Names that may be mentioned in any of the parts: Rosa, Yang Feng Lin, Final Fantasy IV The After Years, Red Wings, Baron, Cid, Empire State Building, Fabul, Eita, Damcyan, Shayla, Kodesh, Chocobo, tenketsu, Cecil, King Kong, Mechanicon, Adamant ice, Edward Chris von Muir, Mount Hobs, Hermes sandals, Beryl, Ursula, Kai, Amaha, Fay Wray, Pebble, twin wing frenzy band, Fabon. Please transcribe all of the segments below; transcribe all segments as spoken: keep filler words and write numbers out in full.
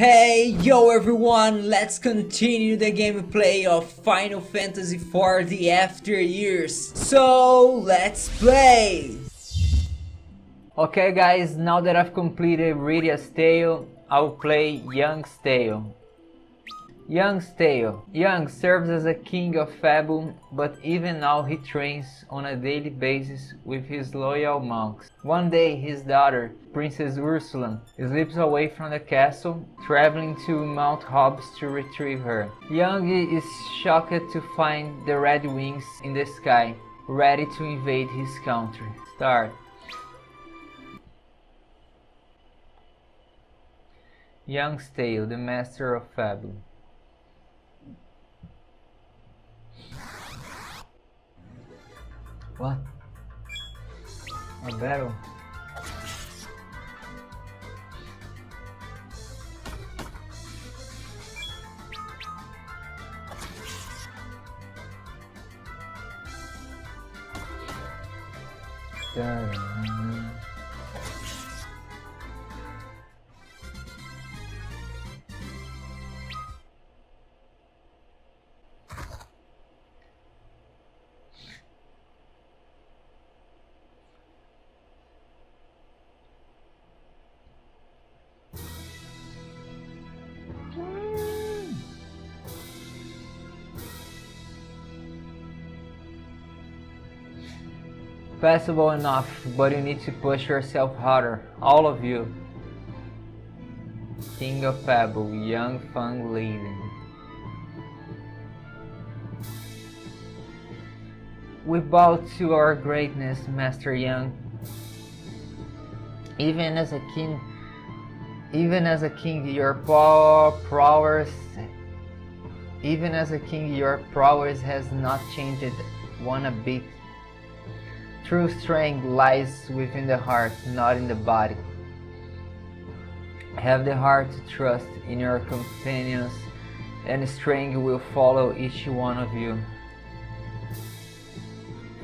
Hey, yo everyone, let's continue the gameplay of Final Fantasy four The After Years. So, let's play! Okay guys, now that I've completed Radia's Tale, I'll play Yang's Tale. Yang's Tale. Yang serves as a king of Fabul, but even now he trains on a daily basis with his loyal monks. One day his daughter, Princess Ursula, slips away from the castle, traveling to Mount Hobs to retrieve her. Yang is shocked to find the Red Wings in the sky, ready to invade his country. Start. Yang's Tale, the Master of Fabul. What? A battle? Damn. Passable enough, but you need to push yourself harder, all of you. King of Pebble, Yang Feng Lin. We bow to our greatness, Master Yang. Even as a king, even as a king, your power, prowess, even as a king, your prowess has not changed one a bit. True strength lies within the heart, not in the body. Have the heart to trust in your companions, and strength will follow each one of you.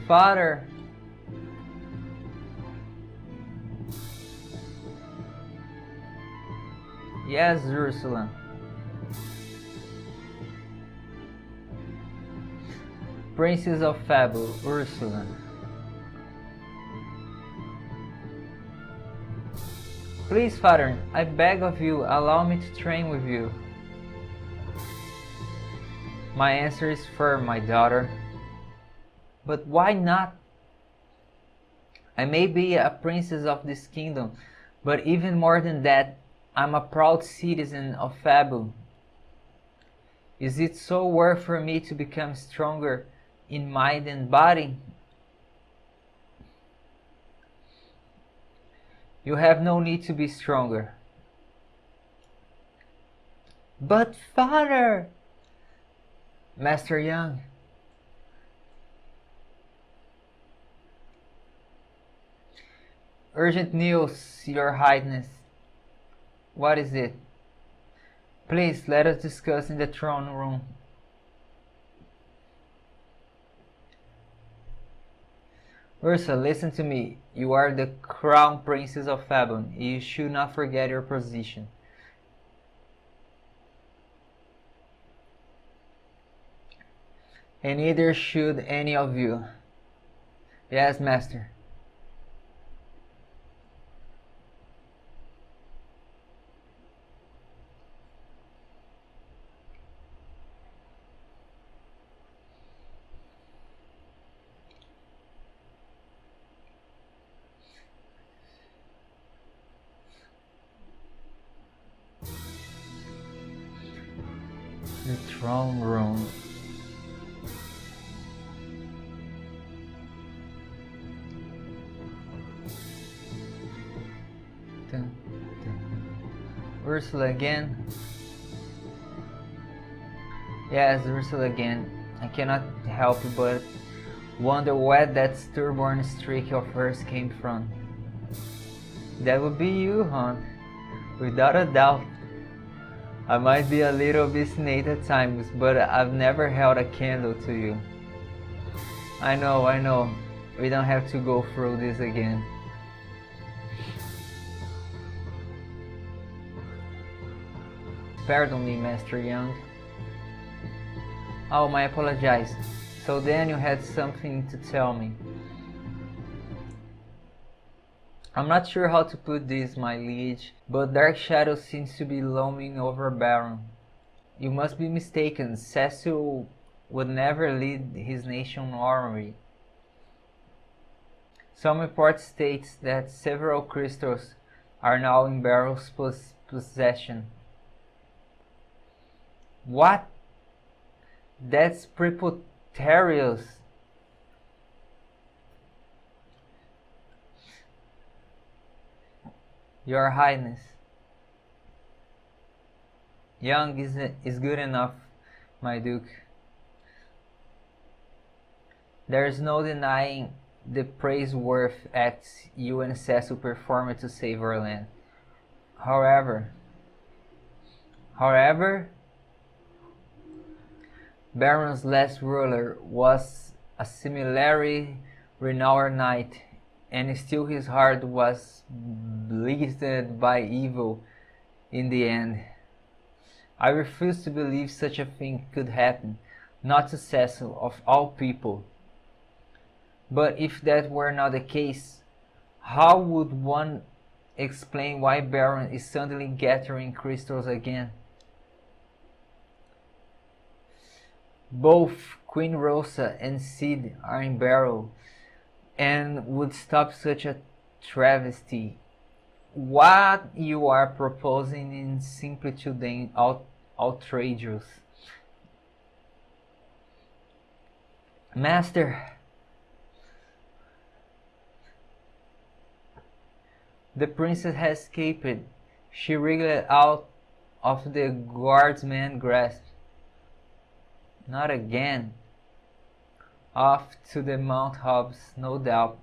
Father! Yes, Ursula. Princess of Fabul, Ursula. Please, Father, I beg of you, allow me to train with you. My answer is firm, my daughter. But why not? I may be a princess of this kingdom, but even more than that, I'm a proud citizen of Fabul. Is it so worth for me to become stronger in mind and body? You have no need to be stronger. But Father! Master Yang. Urgent news, Your Highness. What is it? Please, let us discuss in the throne room. Ursula, listen to me. You are the crown princess of Fabon. You should not forget your position. And neither should any of you. Yes, Master. The throne room. Dun, dun. Ursula again. Yes, Ursula again. I cannot help you but wonder where that stubborn streak of hers came from. That would be you, hon. Without a doubt. I might be a little bit snake at times, but I've never held a candle to you. I know, I know. We don't have to go through this again. Pardon me, Master Yang. Oh, I apologize. So then you had something to tell me. I'm not sure how to put this, my liege, but dark shadow seems to be looming over Baron. You must be mistaken. Cecil would never lead his nation armory. Some report states that several crystals are now in Beryl's pos possession. What? That's preposterous. Your Highness. Young is, is good enough, my Duke. There is no denying the praiseworthy acts you and Cecil performed to save our land. However, however, Baron's last ruler was a similarly renowned knight, and still his heart was blistered by evil in the end. I refuse to believe such a thing could happen, not to Cecil, of all people. But if that were not the case, how would one explain why Baron is suddenly gathering crystals again? Both Queen Rosa and Cid are in Beryl and would stop such a travesty. What you are proposing is simply too out outrageous. Master, the princess has escaped. She wriggled out of the guardsman's grasp. Not again. Off to the Mount Hobs, no doubt.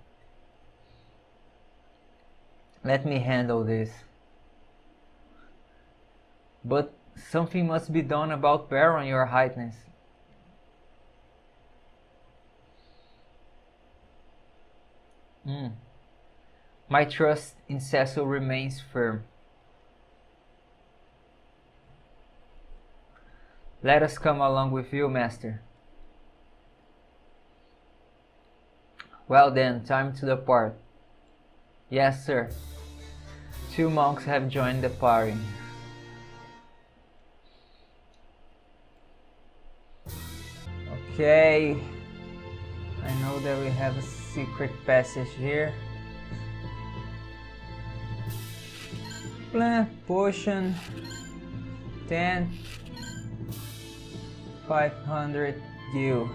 Let me handle this. But something must be done about Baron, Your Highness. Hmm. My trust in Cecil remains firm. Let us come along with you, Master. Well then, time to depart. Yes, sir. Two monks have joined the party. Okay. I know that we have a secret passage here. Plant potion ten five hundred gil.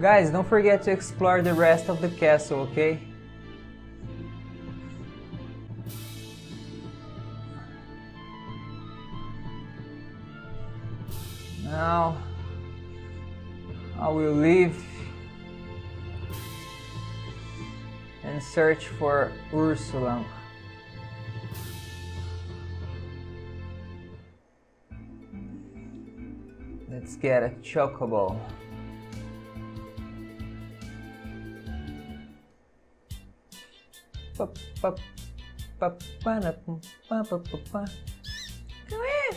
Guys, don't forget to explore the rest of the castle, okay? Now I will leave and search for Ursula. Let's get a Chocobo. Come here!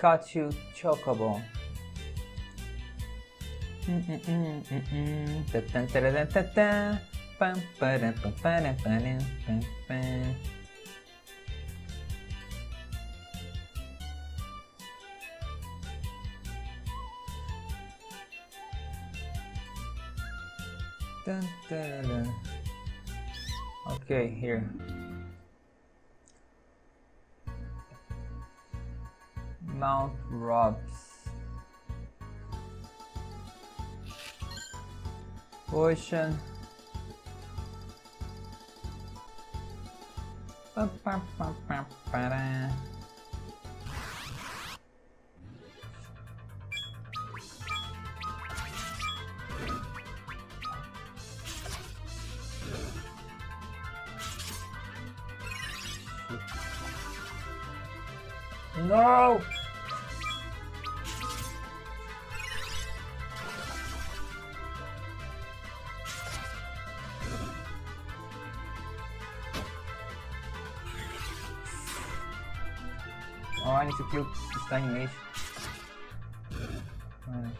Caught you, Chocobo. Dun, dun, dun. Okay, here. Mount Robs. Ocean. Ba, ba, ba, ba, ba, No! Oh, I need to kill this tiny mage. Alright.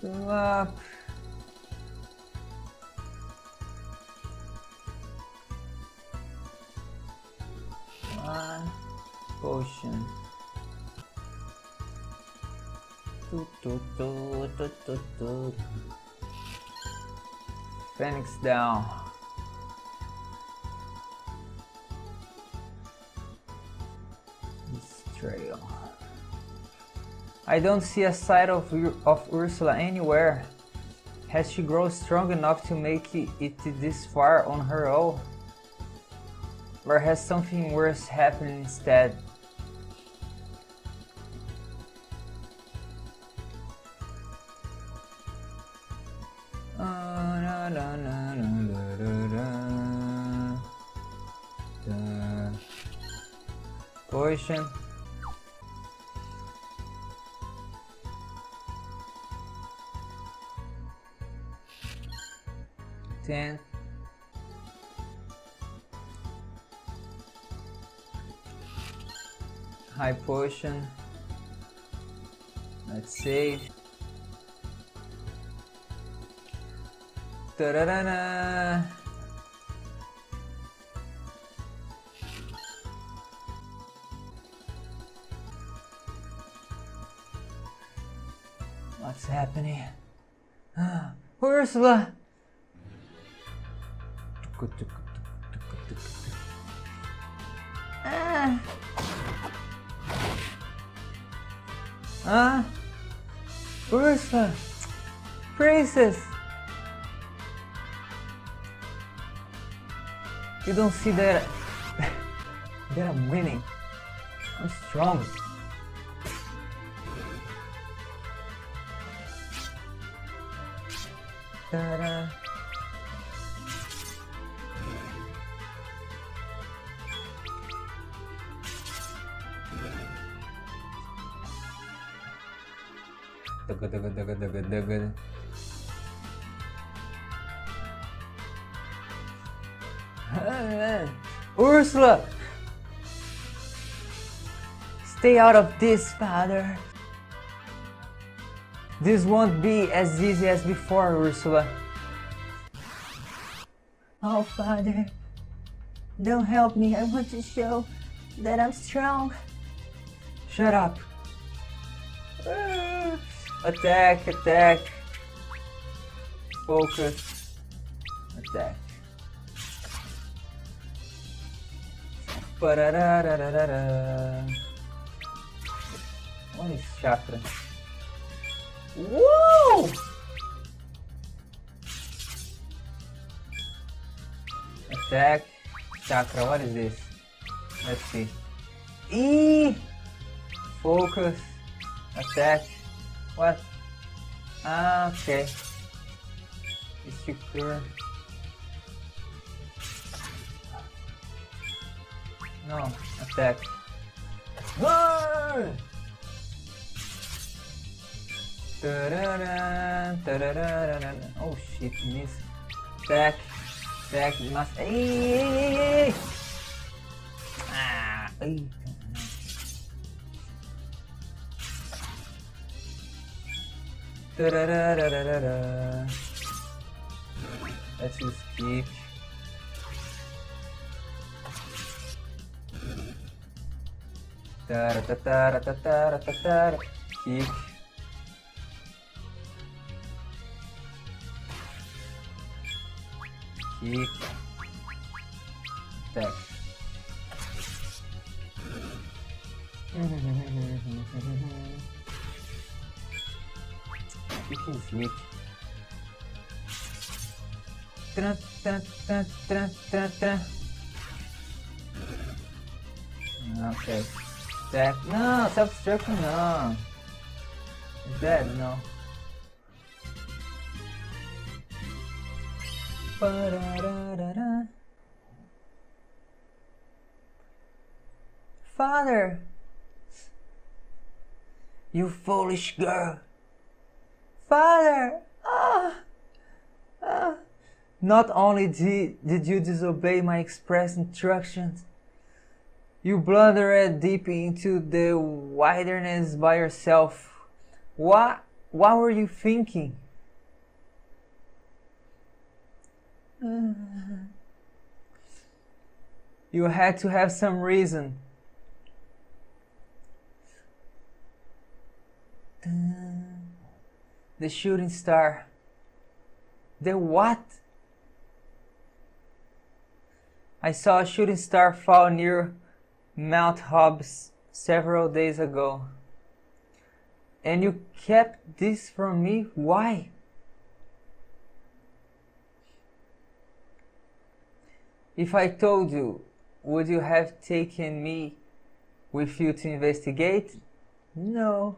Go up. One potion. Do, do, do, do, do, do. Phoenix down. This trail. I don't see a sight of of Ursula anywhere. Has she grown strong enough to make it, it this far on her own? Or has something worse happened instead? Potion. Ten. High potion. Let's save. Ta-da-da-da. What's happening? Ursula. Ah. Ah, Ursula, princess. You don't see that that I'm winning. I'm strong. Ta-da. Dugga dugga dugga dugga dugga. Ursula, stay out of this, father. This won't be as easy as before, Ursula. Oh, father, don't help me. I want to show that I'm strong. Shut up. Attack, attack, focus, attack. Parararararara. What is chakra? Whoa! Attack, chakra, what is this? Let's see. E! Focus, attack. What? Ah, okay. It's secure. No, attack. Burn! Ta-da-da, ta-da-da-da-da. Oh shit, miss. Attack, attack, must. Hey, hey, hey, hey. Ah, hey. Da-da-da-da-da-da-da. Let's use kick. Da-da-da-da-da-da-da-da-da. Kick. Kick. Attack. Kicking is weak. Tra tra tra tra tra tra. Okay. That no self-destruction no. That no. Father! You foolish girl! Father! Ah! Ah! Not only did, did you disobey my express instructions, you blundered deep into the wilderness by yourself. What, what were you thinking? You had to have some reason. The shooting star. The what? I saw a shooting star fall near Mount Hobs several days ago. And you kept this from me? Why? If I told you, would you have taken me with you to investigate? No.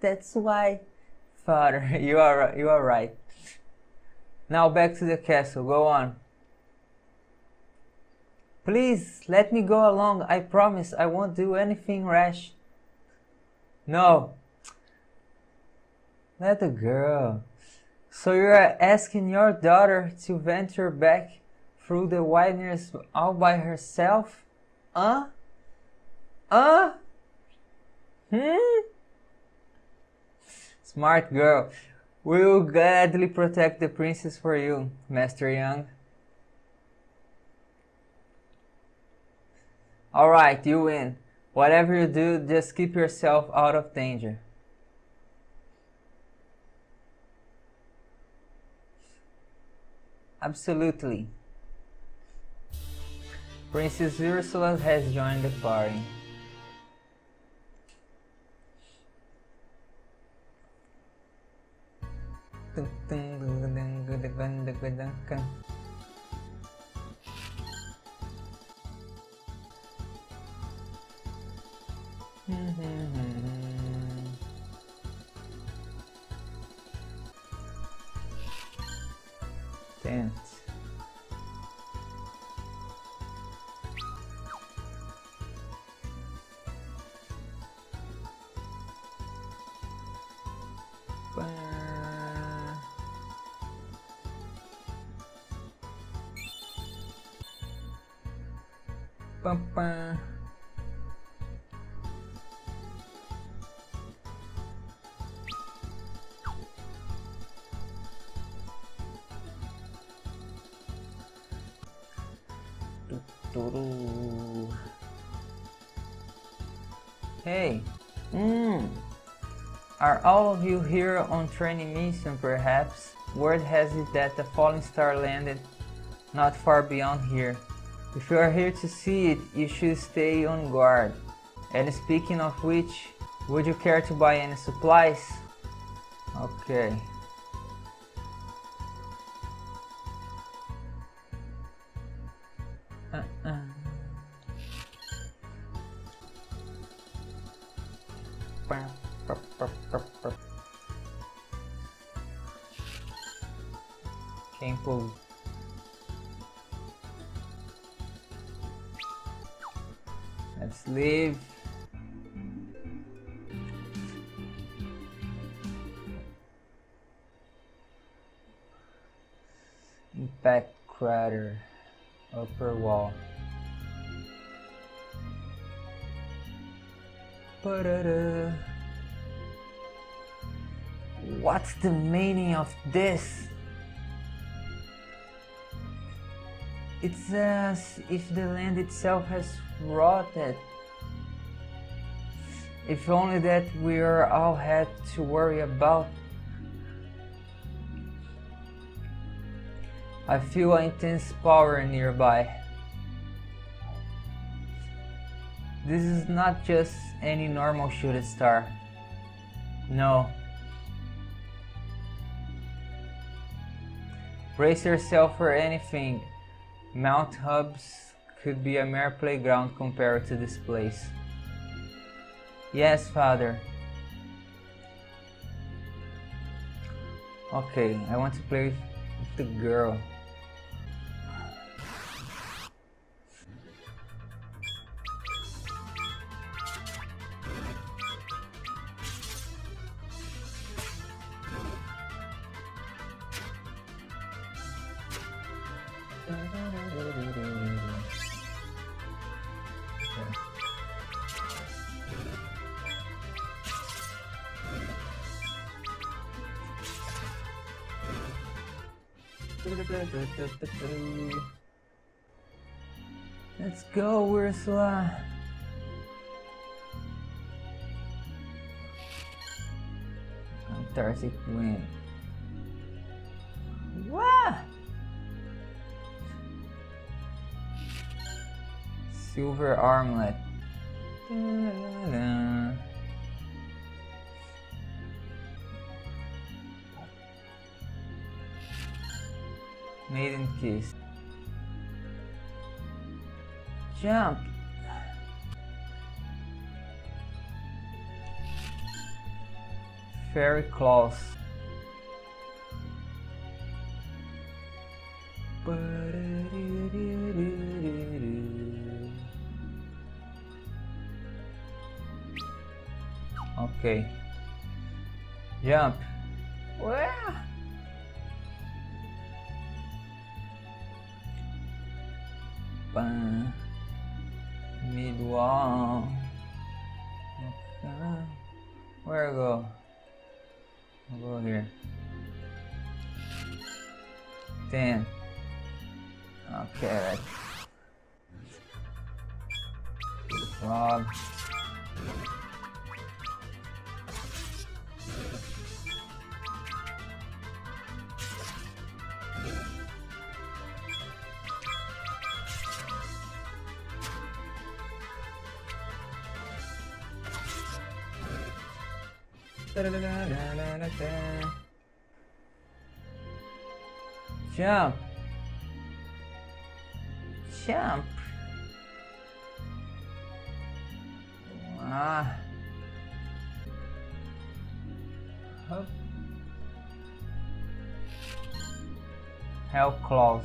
That's why, Father, you are, you are right. Now back to the castle, go on. Please, let me go along, I promise I won't do anything rash. No. Let the girl. So you are asking your daughter to venture back through the wilderness all by herself? Huh? Huh? Hmm? Smart girl. We will gladly protect the princess for you, Master Yang. Alright, you win. Whatever you do, just keep yourself out of danger. Absolutely. Princess Ursula has joined the party. Tent. Pumpa. Hey, mm. Are all of you here on training mission perhaps? Word has it that the falling star landed not far beyond here. If you are here to see it, you should stay on guard. And speaking of which, would you care to buy any supplies? Okay. Let's leave. Impact crater, upper wall. What's the meaning of this? It's as if the land itself has rotted. If only that we are all had to worry about. I feel an intense power nearby. This is not just any normal shooting star. No. Brace yourself for anything. Mount Hobs could be a mere playground compared to this place. Yes, Father. Okay, I want to play with the girl. Let's go, Ursula. Cathartic win. Wow! Silver armlet. Da, da, da. Maiden kiss. Jump. Fairy claws. Okay. Jump. Wow. Bam. Mid wall. Where I go? I'll go here. Ten. Okay. Log. Jump. Jump. Ah. Hup. Hell claws.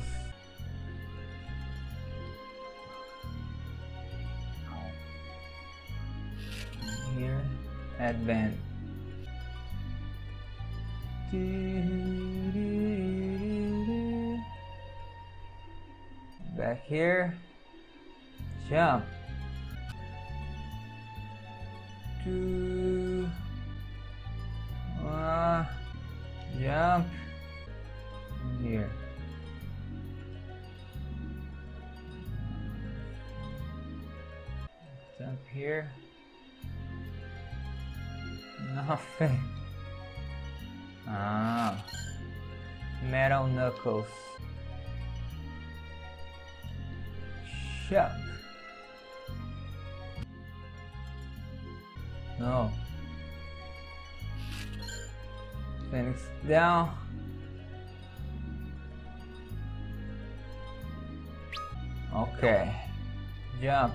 Here, advent. Back here, jump. Two, uh, jump here. Jump here. Nothing. Ah, metal knuckles. Shut. No. Phoenix down. Okay. Jump.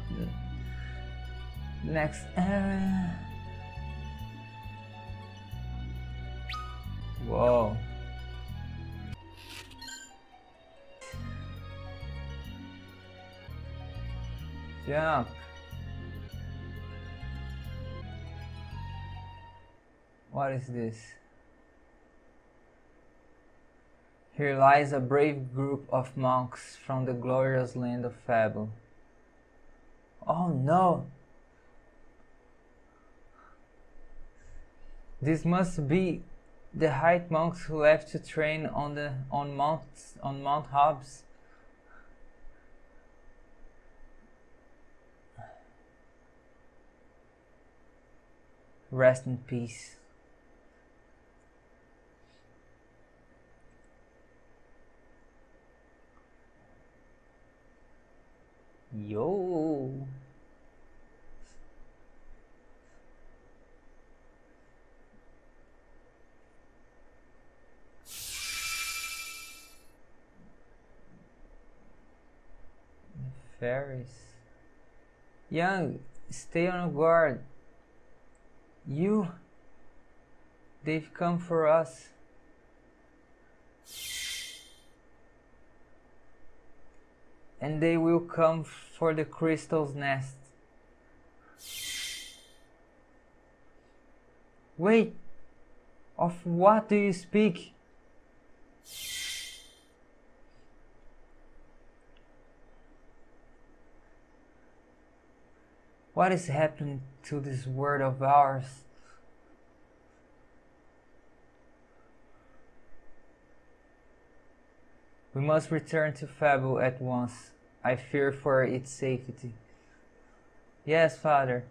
Next area. Whoa. Jump. What is this? Here lies a brave group of monks from the glorious land of Fabul. Oh no! This must be the high monks who left to train on the on Mount on Mount Hobs. Rest in peace. Yo. Fairies. Young, stay on guard. You, they've come for us. And they will come for the crystal's nest. Wait, of what do you speak? What is happening to this world of ours? We must return to Fabul at once. I fear for its safety. Yes, father.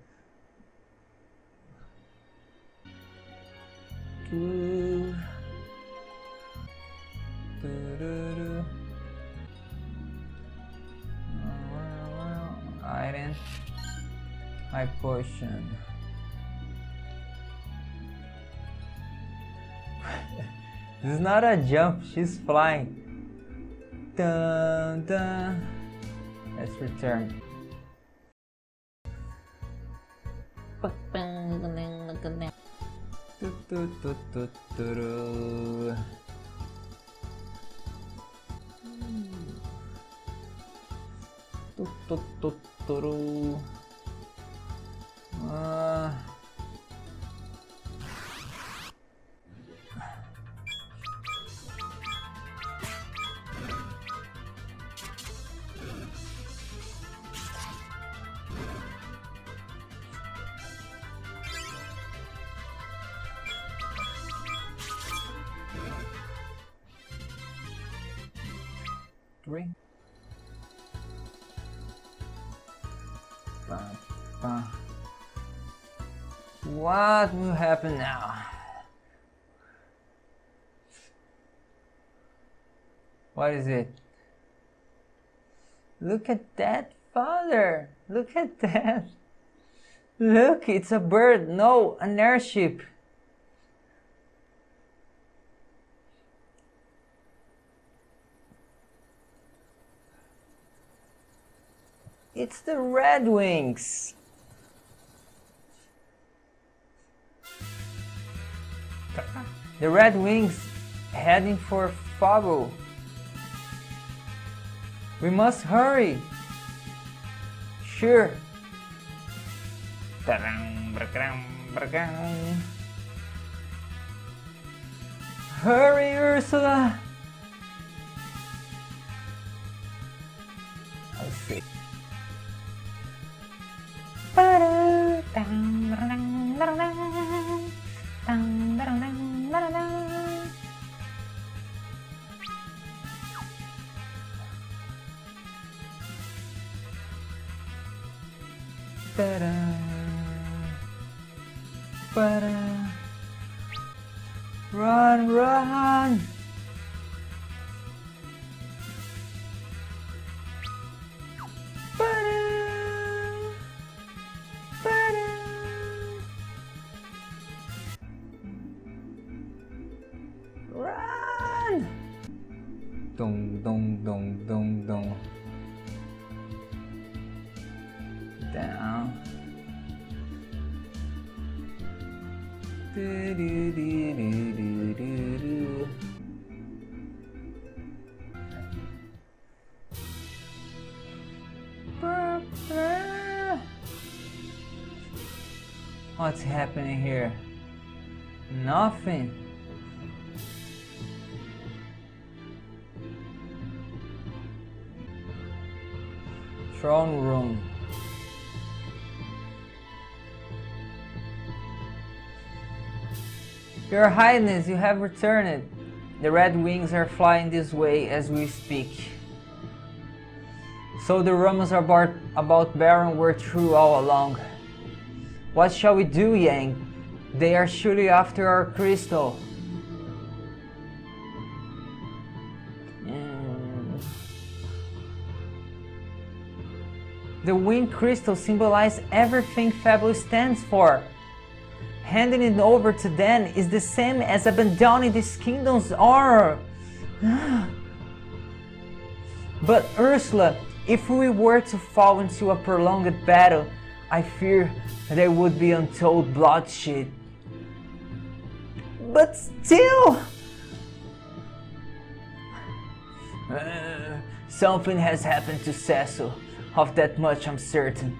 Ooh. Iron, my potion. This is not a jump, she's flying. Dun, dun. Let's return. Uh, three. What will happen now? What is it? Look at that, father! Look at that! Look, it's a bird! No, an airship! It's the Red Wings! The Red Wings heading for Fabul. We must hurry! Sure! Hurry, Ursula! I'll see. Run, run! Run! Dong, dong, dong, dong, dong. Down. Do, do, do, do, do, do, do. What's happening here? Nothing. Throne room. Your Highness, you have returned. The Red Wings are flying this way as we speak. So the rumors about, about Baron were true all along. What shall we do, Yang? They are surely after our crystal. The Wind Crystal symbolizes everything Fabul stands for. Handing it over to them is the same as abandoning this kingdom's honor. But Ursula, if we were to fall into a prolonged battle, I fear there would be untold bloodshed. But still... Uh, something has happened to Cecil. Of that much I'm certain.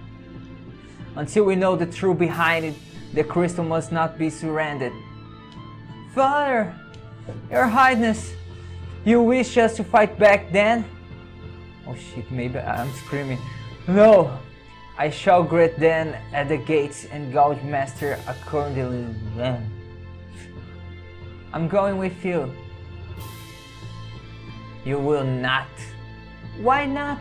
Until we know the truth behind it, the crystal must not be surrendered. Father, Your Highness, you wish us to fight back then? Oh shit, maybe I'm screaming. No, I shall greet them at the gates and gouge master accordingly. I'm going with you. You will not. Why not?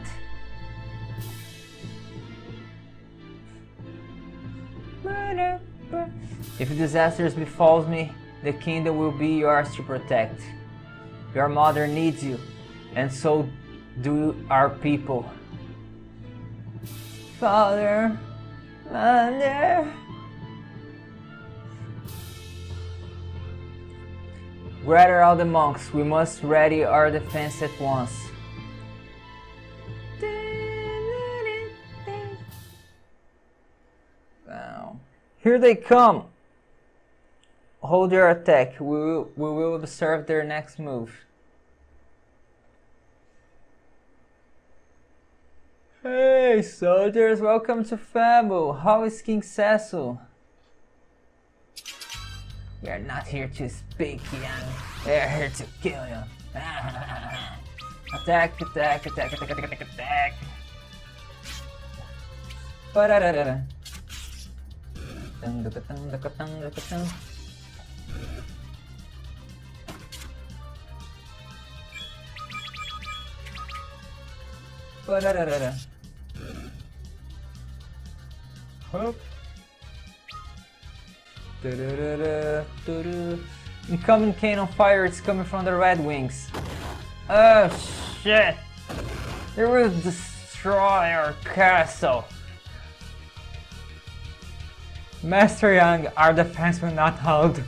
If disasters befalls me, the kingdom will be yours to protect. Your mother needs you, and so do our people. Father, mother. Gather all the monks, we must ready our defense at once. Wow. Here they come! Hold your attack, we will, we will observe their next move. Hey soldiers, welcome to Fabul. How is King Cecil? We are not here to speak, young. We are here to kill you. Attack, attack, attack, attack, attack, attack. Hop. Incoming cannon fire, it's coming from the Red Wings. Oh shit! It will destroy our castle. Master Yang, our defense will not hold.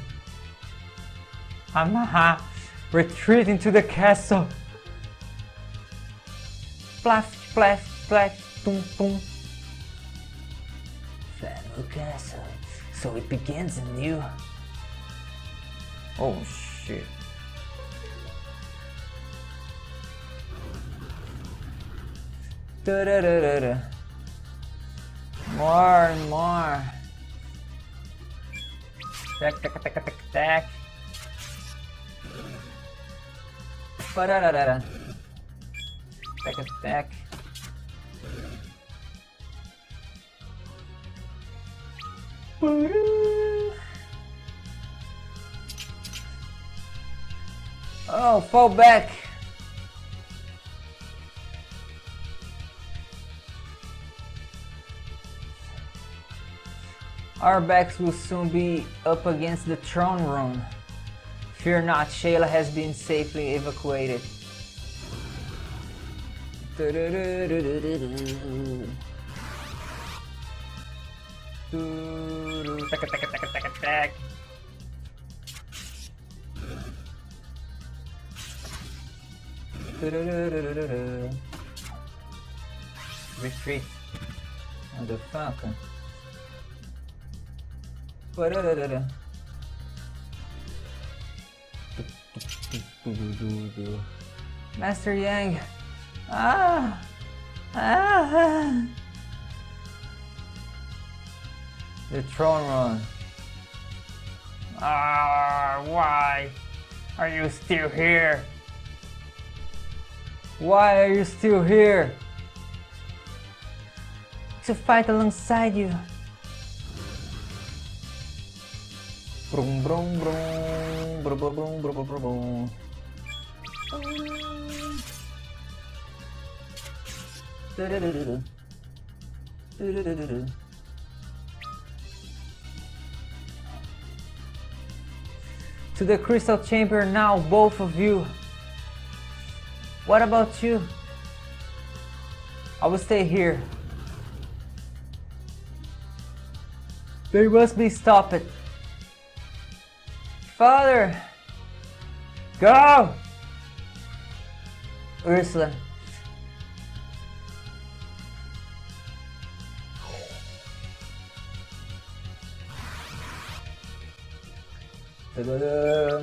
Amaha, retreat into the castle. Plaf, plaf, plaf, tum, tum. Fabul Castle. So it begins anew. Oh shit. Da da da da da. More and more. Tack tack tack tack tack. Ba da da da da. Tack tack. Oh, fall back. Our backs will soon be up against the throne room. Fear not, Shayla has been safely evacuated. Tack, tack, tack, tack, tack. Retreat. And the falcon. Master Yang. Ah. Ah. The throne run. Ah, why are you still here? Why are you still here? To fight alongside you. Brum brum brum brum brum brum brum. Da da da da. Da da da da. To the crystal chamber now, both of you. What about you? I will stay here. They must be stopped. Father! Go! Ursula. Da-da-da.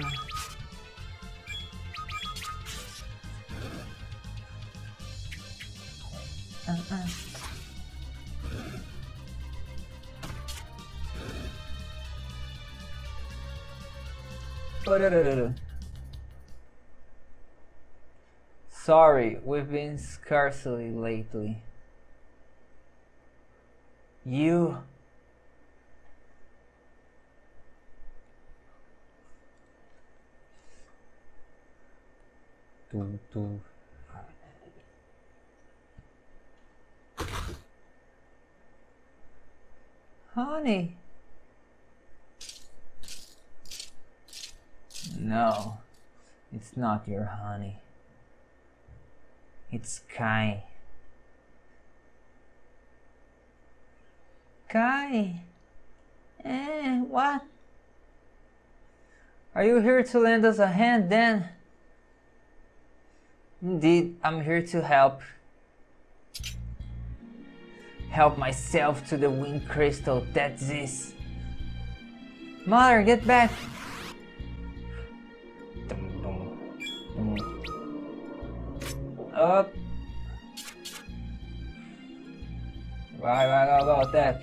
Uh-uh. Da-da-da-da. Sorry, we've been scarcely lately. You. two, two. Honey. No, it's not your honey. It's Kai. Kai? Eh, what? Are you here to lend us a hand then? Indeed, I'm here to help. Help myself to the wind crystal, that's this. Mother, get back! Up! Right, right, go, go, attack!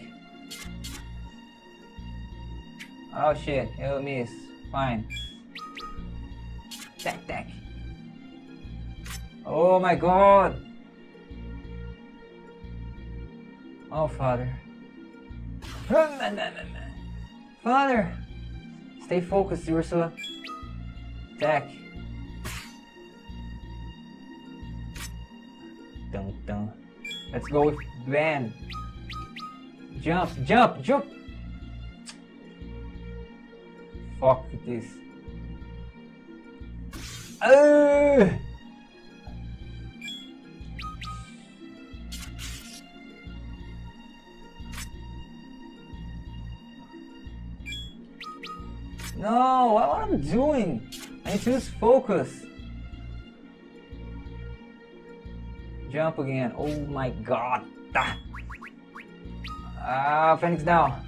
Oh shit, it'll miss. Fine. Attack, attack! Oh my god! Oh, Father. Father! Stay focused, Ursula. Attack. Dun, dun. Let's go with Van. Jump, jump, jump! Fuck this. Uh! No, what am I doing? I need to just focus. Jump again. Oh my god. Ah, Phoenix down.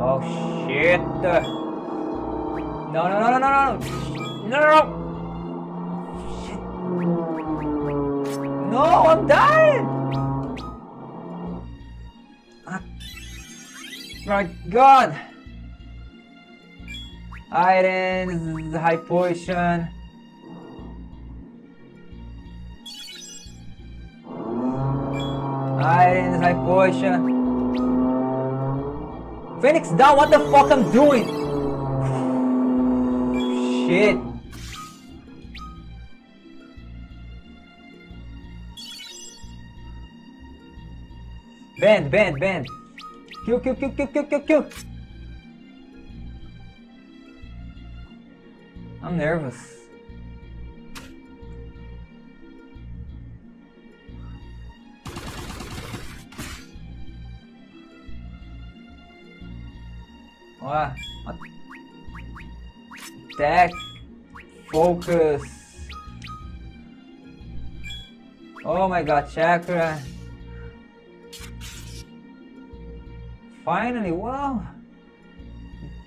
Oh shit. No, no, no, no, no, no. No, no, no. Shit. No, I'm dying. My god! Items, high potion. Items, high potion. Phoenix down, what the fuck I'm doing? Shit. Bend, bend, bend. Kill, kill, kill, kill, kill, kill, kill. I'm nervous. What? Attack. Focus. Oh my god, chakra. Finally, wow!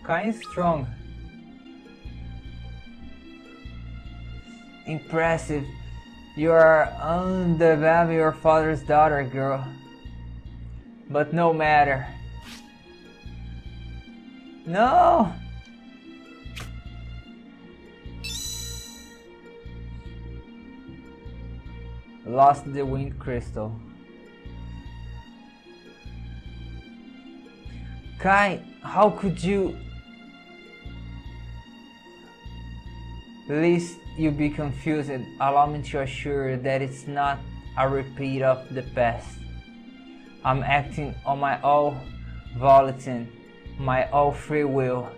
Kai is strong. Impressive. You are undervaluing your father's daughter, girl. But no matter. No! Lost the wind crystal. Kai, how could you? Lest you be confused, allow me to assure you that it's not a repeat of the past. I'm acting on my own volition, my own free will.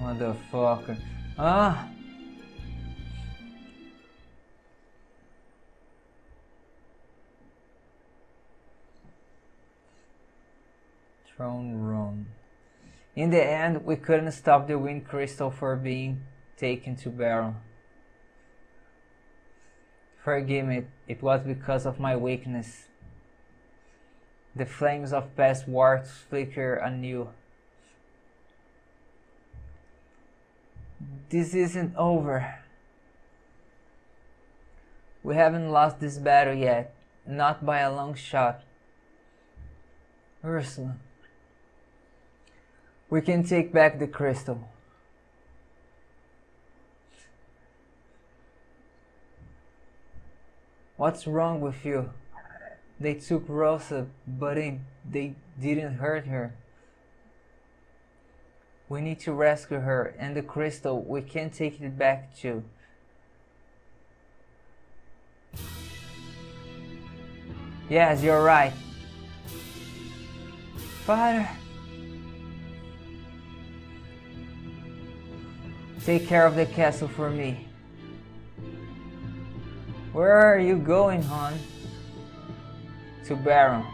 Motherfucker. Ah! Throne room. In the end, we couldn't stop the wind crystal from being taken to Baron. Forgive me, it was because of my weakness. The flames of past wars flicker anew. This isn't over. We haven't lost this battle yet, not by a long shot. Ursula. We can take back the crystal. What's wrong with you? They took Rosa, but it, they didn't hurt her. We need to rescue her, and the crystal, we can't take it back to. Yes, you're right. Father! Take care of the castle for me. Where are you going, hon? To Baron.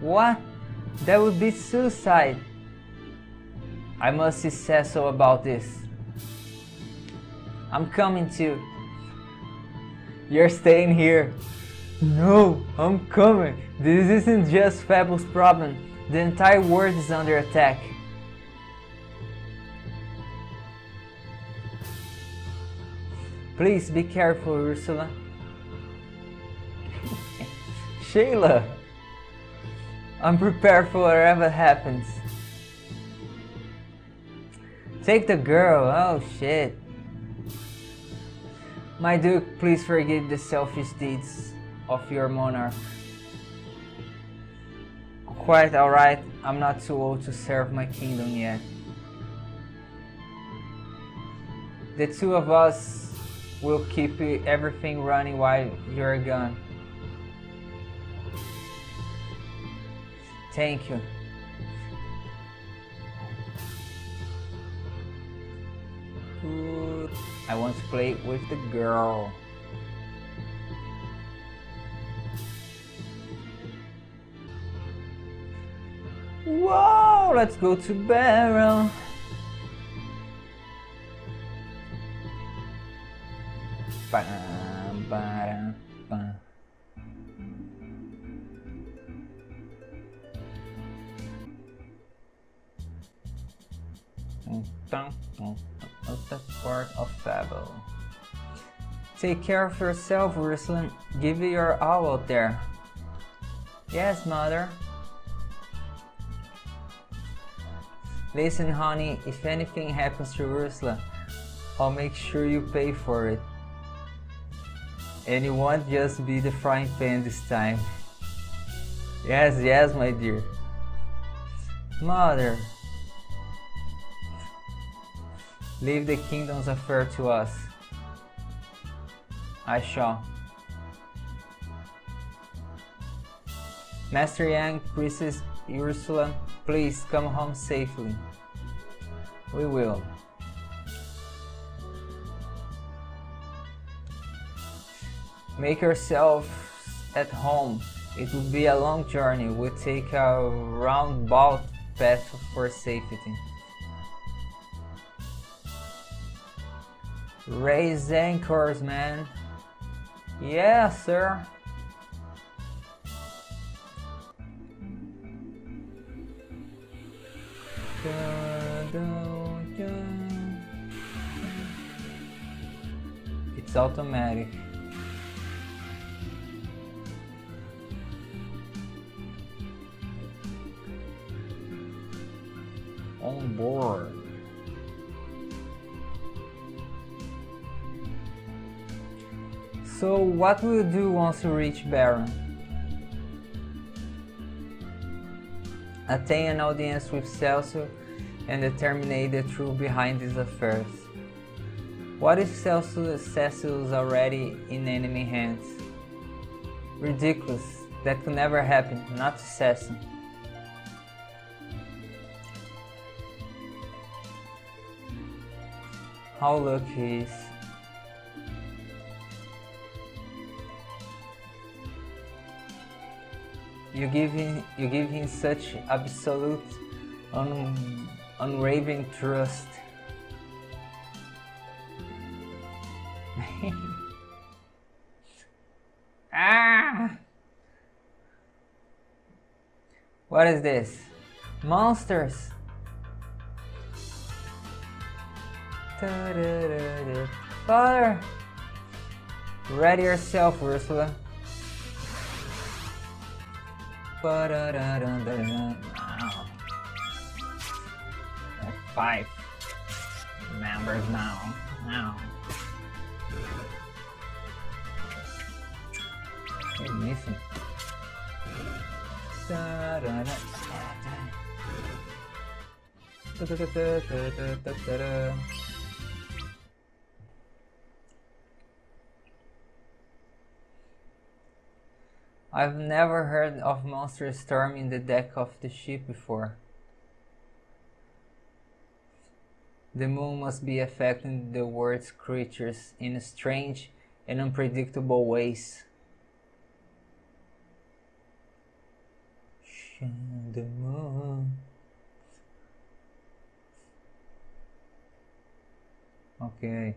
What? That would be suicide. I must see Cecil about this. I'm coming too. You're staying here. No, I'm coming. This isn't just Fabul's problem. The entire world is under attack. Please be careful, Ursula. Shayla! I'm prepared for whatever happens. Take the girl, oh shit. My duke, please forgive the selfish deeds of your monarch. Quite alright, I'm not too old to serve my kingdom yet. The two of us will keep everything running while you're gone. Thank you. I want to play with the girl. Whoa, let's go to Beryl. Bam, bam, bam. Of the part of Fabul. Take care of yourself, Ursula. Give it your all out there. Yes, mother. Listen, honey, if anything happens to Ursula, I'll make sure you pay for it. And it won't just be the frying pan this time. Yes, yes, my dear. Mother. Leave the kingdom's affair to us. I shall. Master Yang, Princess Ursula, please come home safely. We will. Make yourselves at home. It will be a long journey. We'll take a roundabout path for safety. Raise anchors, man. Yeah, sir. It's automatic. On board. So what will you do once you reach Baron? Attain an audience with Celso and determine the truth behind these affairs. What if Celso Cecil's already in enemy hands? Ridiculous, that could never happen, not to Cecil. How lucky he is. You give him, you give him such absolute, un, unwavering trust. Ah! What is this? Monsters! Father! Ready yourself, Ursula. Five members now. Now. Magnificent. Da da da da da da da da da da da. I've never heard of monster storm in the deck of the ship before. The moon must be affecting the world's creatures in strange and unpredictable ways. Shine the moon. Okay.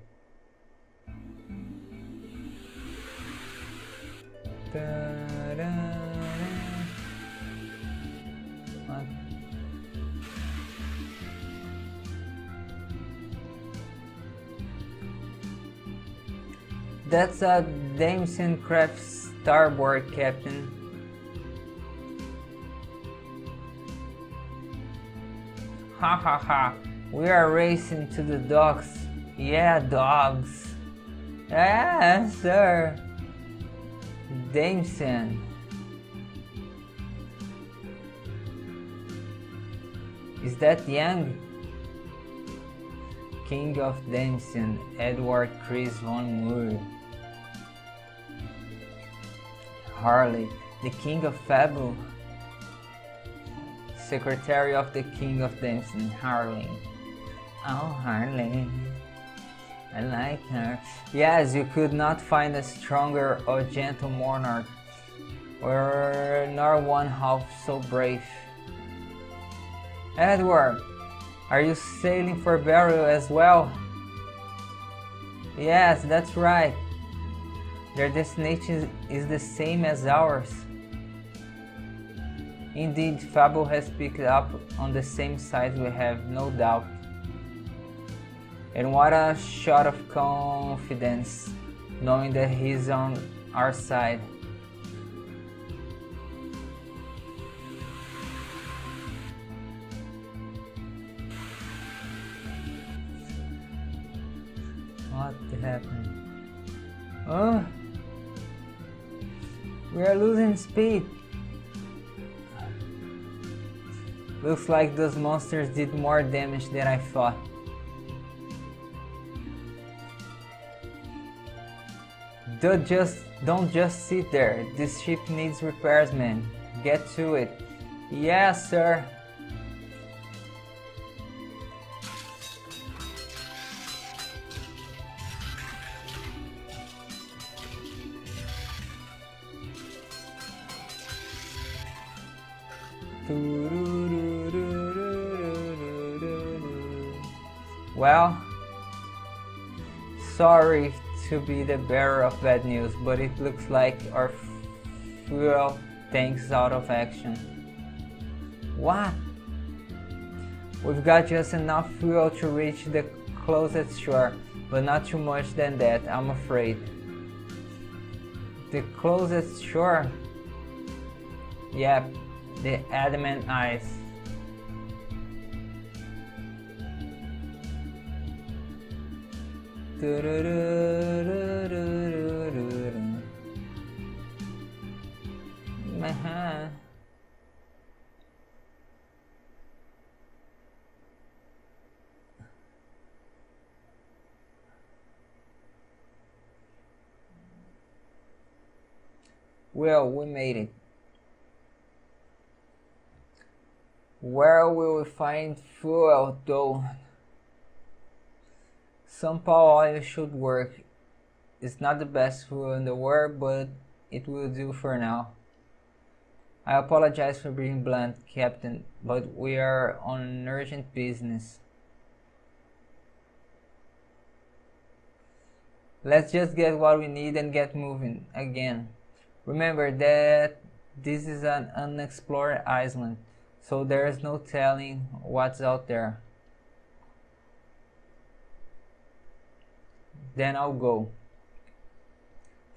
What? That's a Damcyan craft starboard, Captain. Ha ha ha, we are racing to the docks. Yeah, dogs. Yeah, sir. Damcyan. Is that Yang? King of Damcyan, Edward Chris von Muir. Harley, the King of Fabul. Secretary of the King of Damcyan, Harley. Oh, Harley. I like her. Yes, you could not find a stronger or gentle monarch, or nor one half so brave. Edward, are you sailing for Beryl as well? Yes, that's right. Their destination is the same as ours. Indeed, Fabul has picked up on the same side, we have no doubt. And what a shot of confidence, knowing that he's on our side. What happened? Oh, we are losing speed. Looks like those monsters did more damage than I thought. Don't just, don't just sit there. This ship needs repairs, man. Get to it. Yes, sir. Well, sorry to be the bearer of bad news, but it looks like our fuel tank's out of action. What? We've got just enough fuel to reach the closest shore, but not too much than that, I'm afraid. The closest shore? Yep, the Adamant ice. Uh-huh. Well, we made it. Where will we find fuel, though? Some palm oil should work. It's not the best fuel in the world, but it will do for now. I apologize for being blunt, Captain, but we are on urgent business. Let's just get what we need and get moving again. Remember that this is an unexplored island, so there is no telling what's out there. Then I'll go.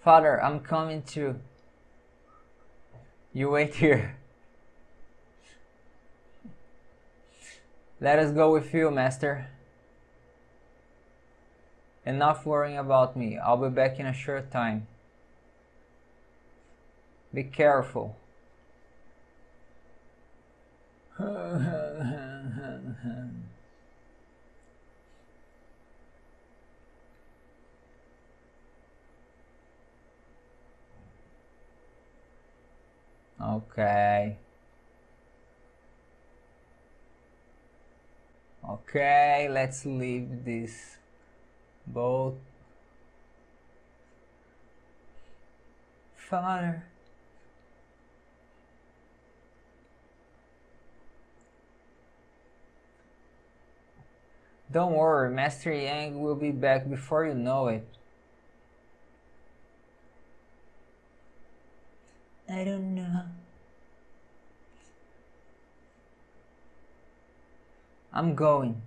Father, I'm coming too. You wait here. Let us go with you, Master. Enough worrying about me. I'll be back in a short time. Be careful. Okay. Okay, let's leave this boat. Father. Don't worry, Master Yang will be back before you know it. I don't know. I'm going.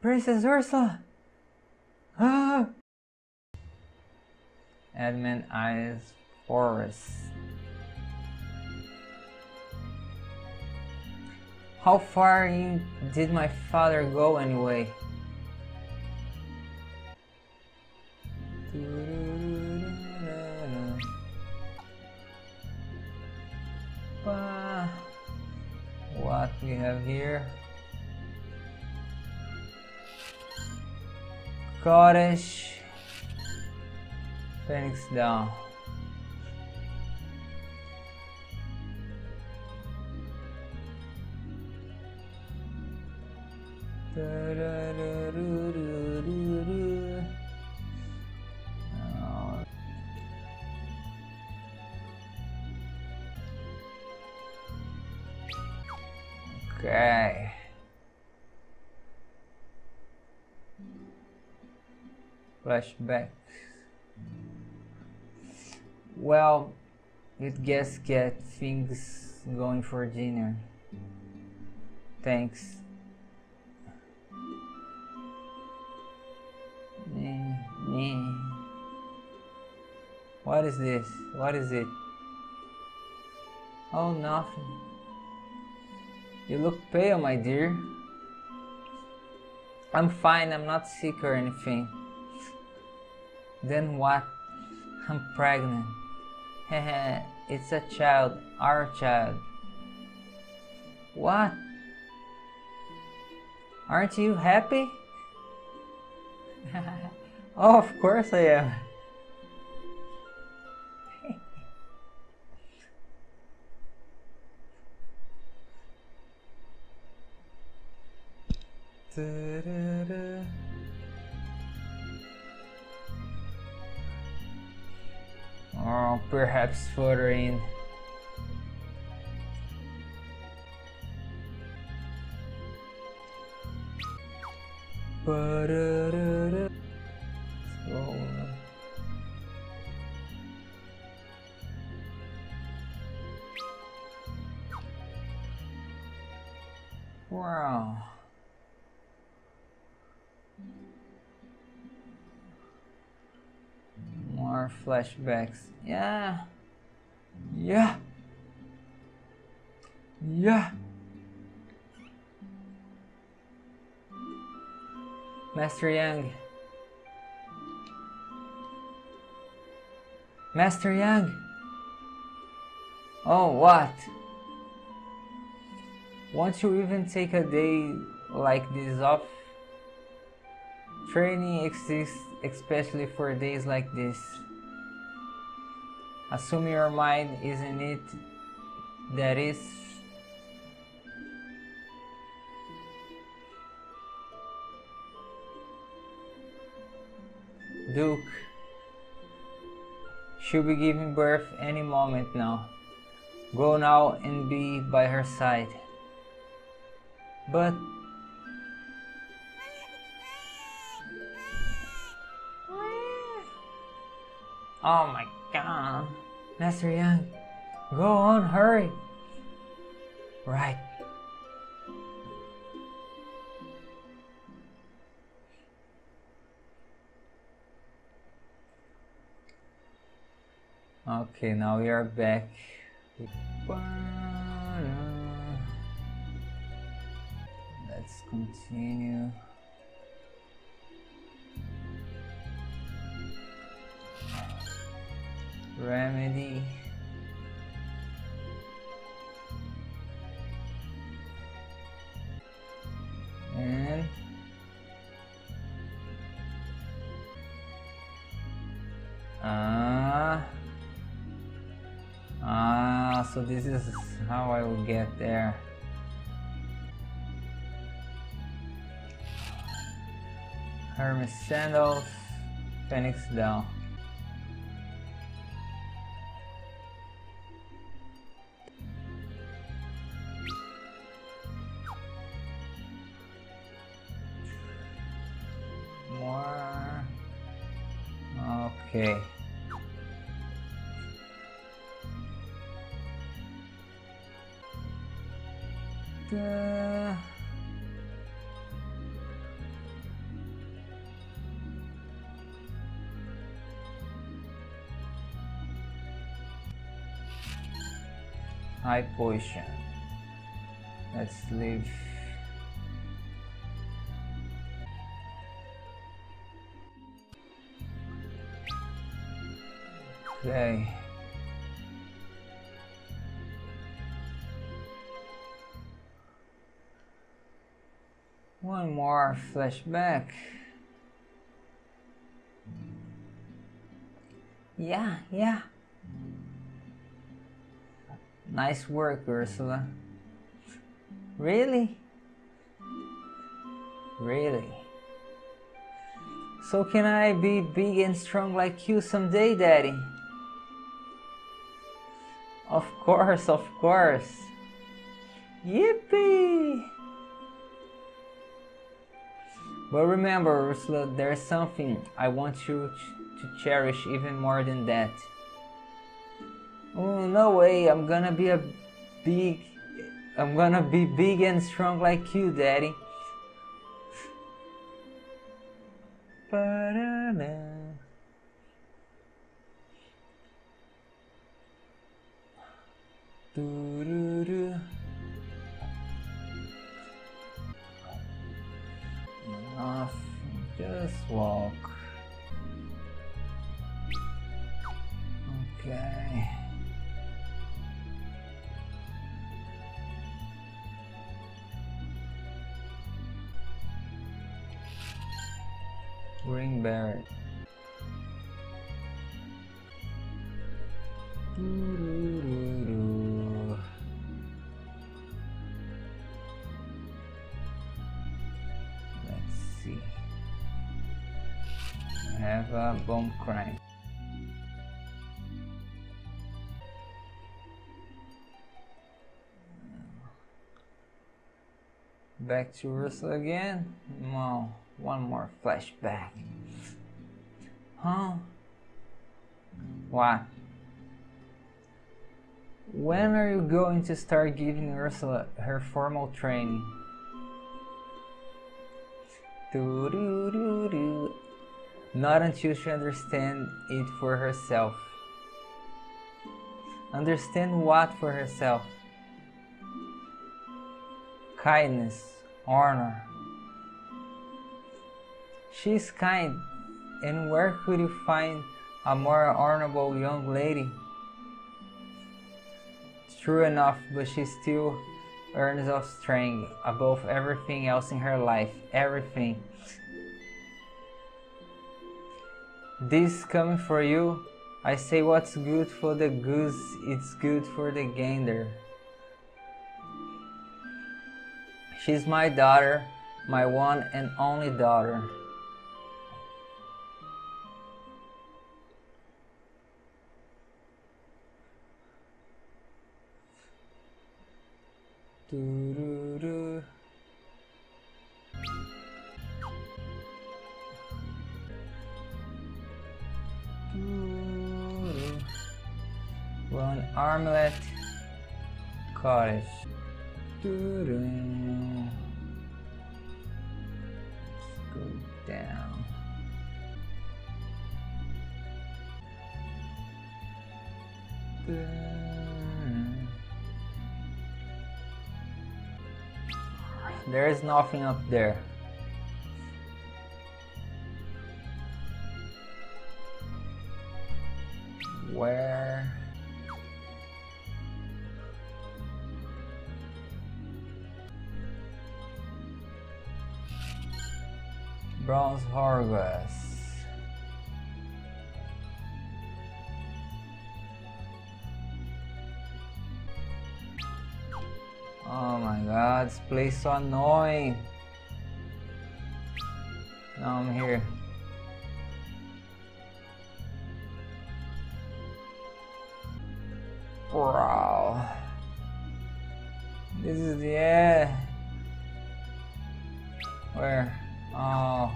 Princess Ursula! Ah! Adamant Ice Forest. How far in did my father go anyway? What we have here? Kodesh, Phoenix down. Okay. Flashbacks. Well, it gets get things going for dinner. Thanks. What is this? What is it? Oh, nothing. You look pale, my dear. I'm fine, I'm not sick or anything. Then what? I'm pregnant. Hehe, it's a child, our child. What? Aren't you happy? Oh, of course I am. Or perhaps further in. So, wow. More flashbacks. Yeah. Yeah. Yeah. Master Yang. Master Yang. Oh, what? Won't you even take a day like this off? Training exists especially for days like this. Assume your mind isn't it that is. Duke. She'll be giving birth any moment now. Go now and be by her side. But oh my god, Master Yang, go on, hurry. Right. Okay, now we are back. Let's continue. Remedy. And ah uh, ah uh, so this is how I will get there. Hermes sandals, Phoenix down. More. Okay. The... high potion. Let's leave. Okay. One more flashback. Yeah, yeah. Nice work, Ursula. Really? Really? So can I be big and strong like you someday, Daddy? Of course, of course. Yippee! But remember, Ursula, there's something I want you to cherish even more than that. Oh, no way, I'm gonna be a big... I'm gonna be big and strong like you, Daddy. Doo-doo-doo. Enough, just walk. Okay. Ring Baron. Uh, bomb crank. Back to Ursula again. No, one more flashback. Huh? What? When are you going to start giving Ursula her formal training? Doo doo doo doo. Not until she understands it for herself. Understand what for herself? Kindness, honor. She is kind, and where could you find a more honorable young lady? True enough, but she still earns of strength above everything else in her life, everything. This coming for you, I say what's good for the goose, it's good for the gander. She's my daughter, my one and only daughter. Doo-doo-doo. One armlet, Kodesh. Let's go down. There is nothing up there. where? Bronze Harvest. Oh my god, this place is so annoying. Now I'm here. Wow. This is the end. Where? Oh.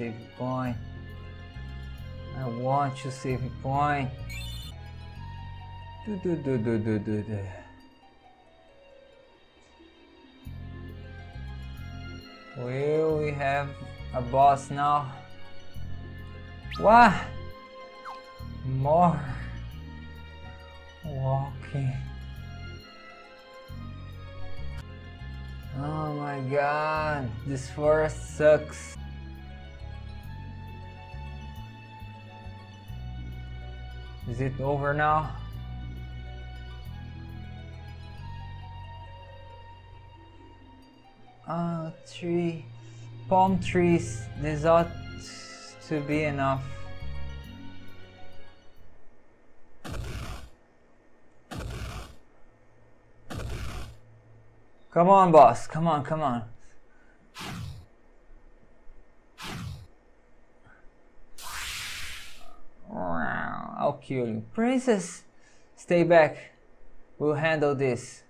Save point. I want to save point. Do do do do do do do. Will we have a boss now? What? More walking. Oh my god, this forest sucks. Is it over now? Ah, oh, tree, palm trees. This ought to be enough. Come on, boss. Come on, come on. I'll kill you. Princess, stay back. We'll handle this.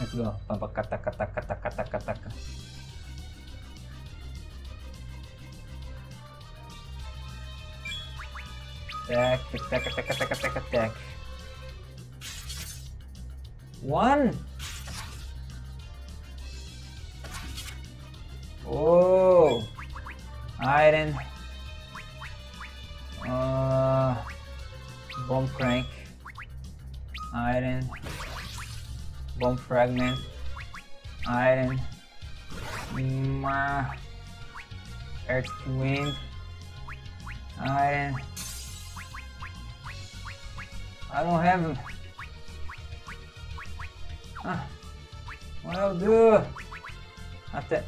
Let's go. Attack, attack, attack, attack, attack, attack. One. Oh, iron. Uh, bomb crank, iron, bomb fragment, iron, mm, earth wind, iron. I don't have. Huh. What I'll do? Attack.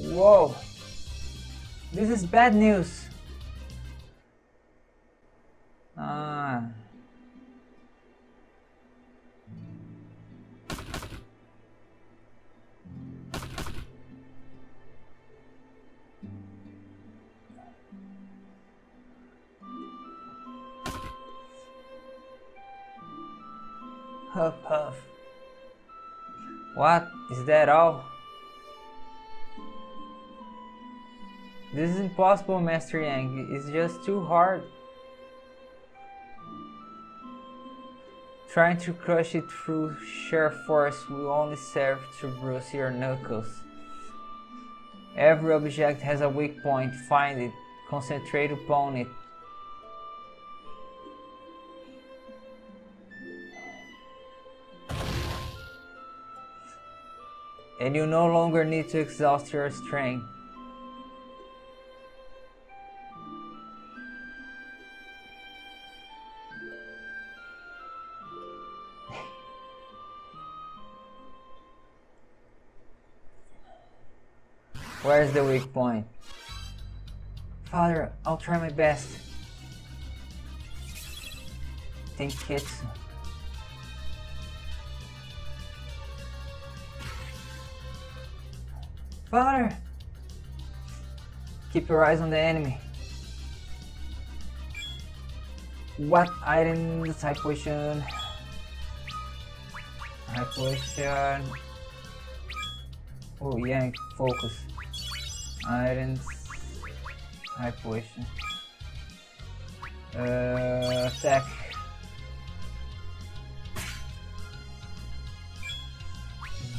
Whoa, this is bad news. Ah. Huff, huff. What? Is that all? This is impossible, Master Yang. It's just too hard. Trying to crush it through sheer force will only serve to bruise your knuckles. Every object has a weak point. Find it. Concentrate upon it. And you no longer need to exhaust your strength. Where's the weak point? Father, I'll try my best. Tenketsu. Father! Keep your eyes on the enemy. What item is high potion? High potion. Oh, Yang, focus. Irons, high potion, uh, attack.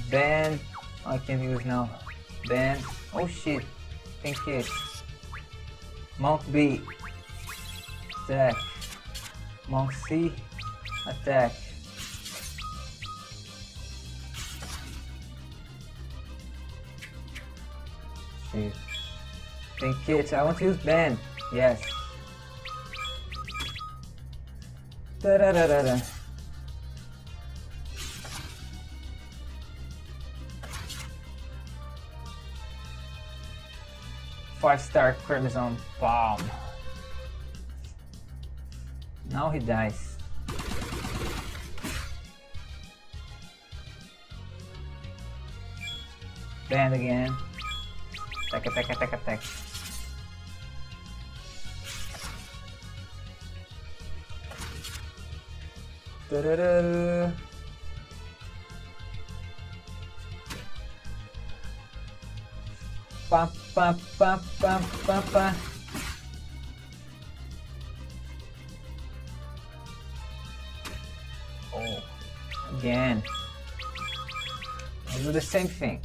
Band, oh, I can't use now. Band, oh shit, thank you. Monk B, attack. Monk C, attack. Jeez. Tenketsu, I want to use band. Yes. Da da da da da. Five-star Crimson Bomb. Now he dies. Band again. Attack, attack, attack, attack. Da-da-da-da. Pam, pam, pam, pam, pam, pam. Oh, again. I'll do the same thing.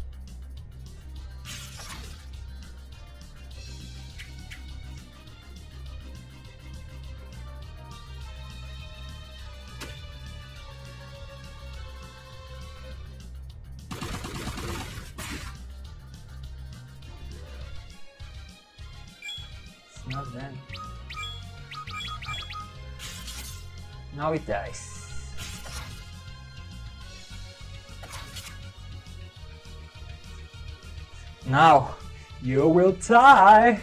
Now it dies. Now you will die.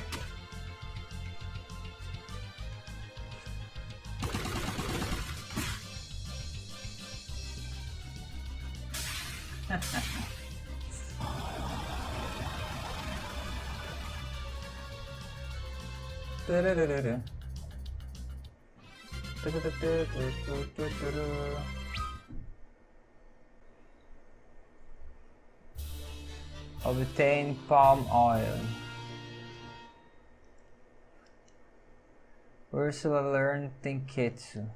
Da da da da da. Obtain palm oil. Ursula learned tenketsu.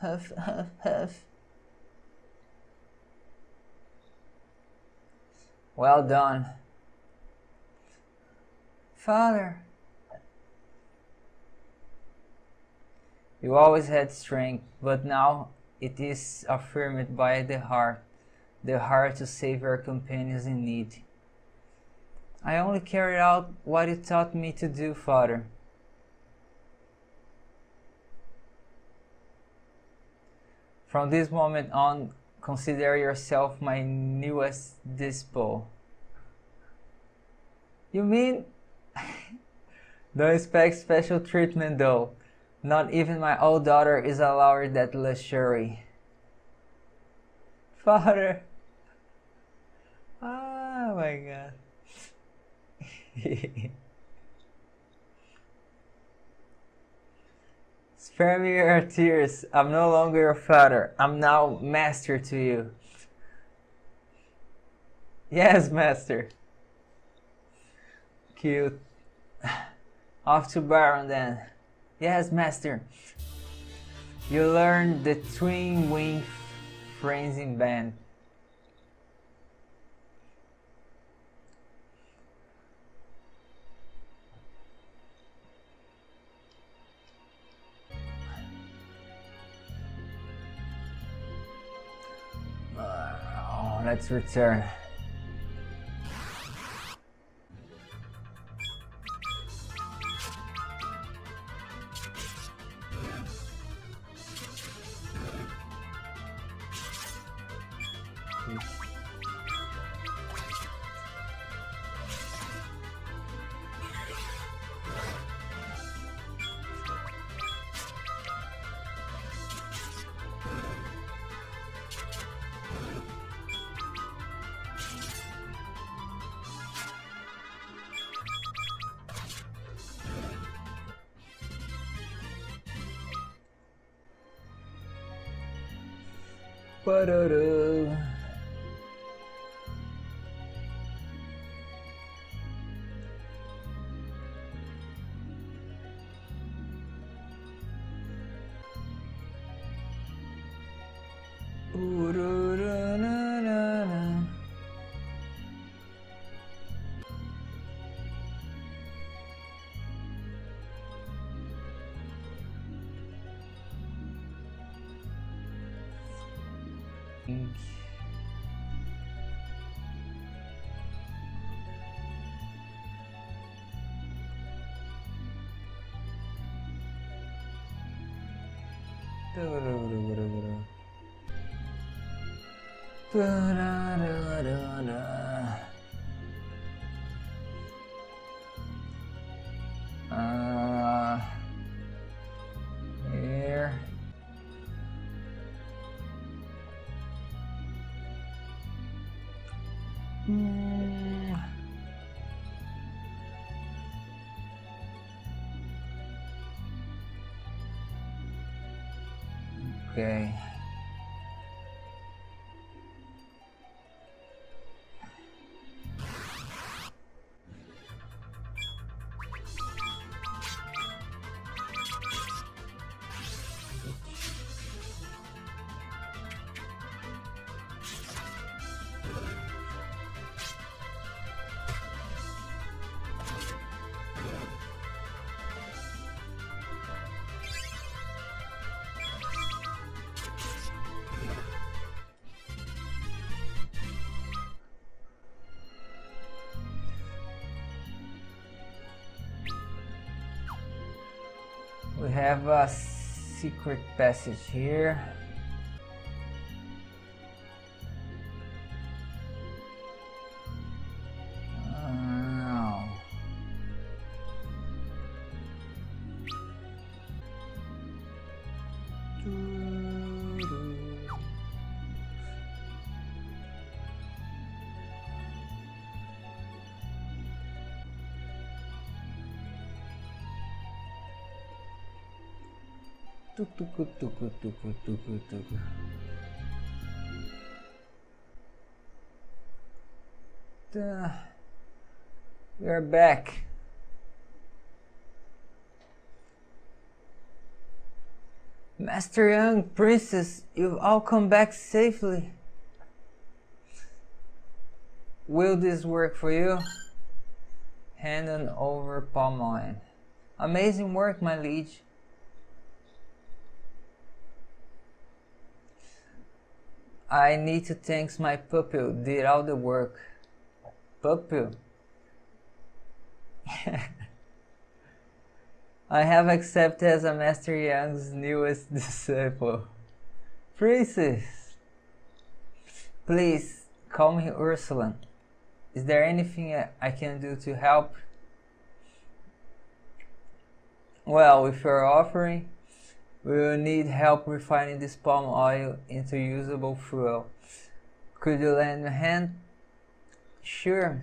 Huff, huff, huff. Well done, Father. You always had strength, but now it is affirmed by the heart, the heart to save our companions in need. I only carried out what you taught me to do, Father. From this moment on, consider yourself my newest disciple. You mean? Don't expect special treatment, though. Not even my old daughter is allowed that luxury. Father. Oh my god. Spare me your tears. I'm no longer your father. I'm now master to you. Yes, master. Cute. Off to Baron then. Yes, master. You learned the twin wing frenzy band. Oh, let's return. Ba-da-da. think. Da da da da da da. Da da da da da. Uh, here. Mm. Okay. Have a secret passage here. Oh. Tuku tuku tuku tuku tuku. We are back. Master Young, Princess, you've all come back safely. Will this work for you? Hand on over palm wine. Amazing work, my liege. I need to thank my pupil, did all the work. Pupil? I have accepted as a Master Young's newest disciple. Princess! Please, call me Ursula. Is there anything I can do to help? Well, with your offering, we will need help refining this palm oil into usable fuel. Could you lend a hand? Sure.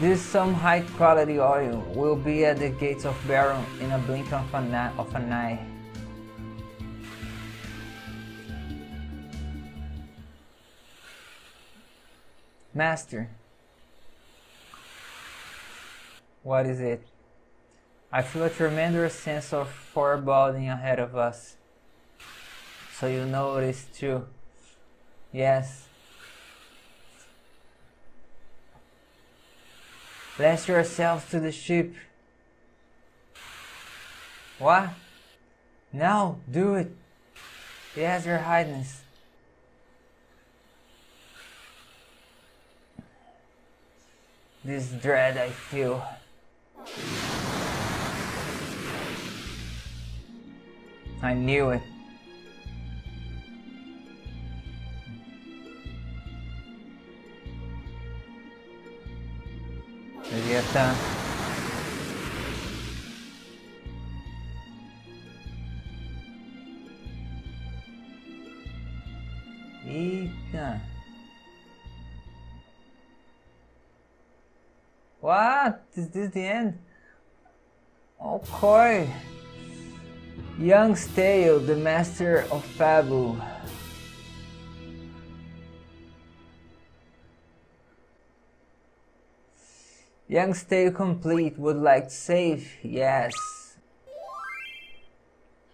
This some high quality oil will be at the gates of Baron in a blink of an eye. Of an eye. Master, what is it? I feel a tremendous sense of foreboding ahead of us. So you know it is true. Yes. Lash yourselves to the ship. What? Now, do it. Yes, Your Highness. This dread I feel. I knew it. Leviathan. Eita. What? Is this the end? Okay. Young's Tale, the master of Fabul. Young Stay complete, would like to save? Yes.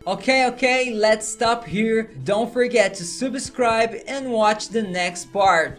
Okay, okay, let's stop here. Don't forget to subscribe and watch the next part.